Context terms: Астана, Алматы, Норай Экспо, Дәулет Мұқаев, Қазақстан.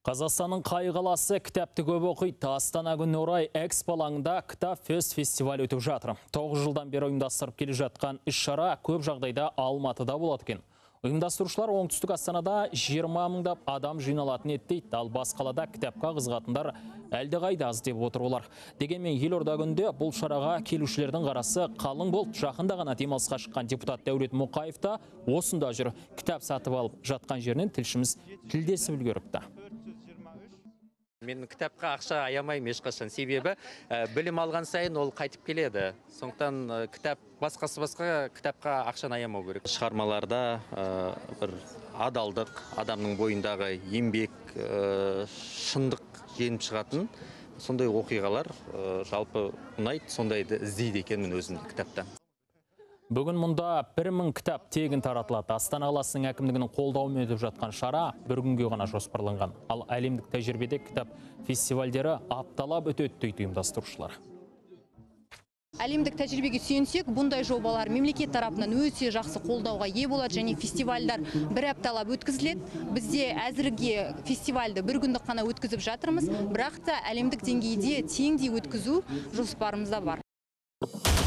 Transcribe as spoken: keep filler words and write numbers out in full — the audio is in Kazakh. Қазақстанның қай қаласы кітапты көп оқиды? Астанадағы Норай Экспо алаңында кітап фестивалі өтіп жатыр. тоғыз жылдан бері ұйымдастырып келе жатқан іс-шара көп жағдайда Алматыда болады екен. Ұйымдастырушылар оңтүстік Астанада жиырма мыңдап адам жиналатын етті, ал бас қалада кітапқа қызығатындар әлде қайда аз деп отыр олар. Дегенмен елорда күнде бұл шараға келушілердің қарасы қалың болды. Жақында ғана демалысқа шыққан депутат Дәулет Мұқаев та осында жүр. Кітап сатып алып жатқан жерінен тілшіміз тілдесіп үлгеріпті. Мен кітапқа ақша аямаймын ешқашан, себебі білім алған сайын ол қайтып келеді. Сондықтан кітап басқасы-басқа кітапқа ақшаны аямау керек. Шығармаларда бір адалдық, адамның бойындағы еңбек, шындық жеңіп шығатын сондай оқиғалар жалпы ұнайды, сондайды іздейді екенмін өзімді кітапта. Бүгін мұнда бір мың кітап тегін таратылады. Астана қаласының әкімдігінің қолдауымен өтіп жатқан шара бір күнге ғана жоспарланған. Ал әлемдік тәжірибеде кітап фестивальдері апталап өтеді дейді ұйымдастырушылар. Әлемдік тәжірибеге сүйенсек, бұндай жобалар мемлекет тарапынан өте жақсы қолдауға ие болады және фестивальдар бір апталап өткізіледі. Бізде әзірге фестивальді бір күндік қана өткізіп жатырмыз, бірақ та әлемдік деңгейде теңдей өткізу жоспарымызда бар.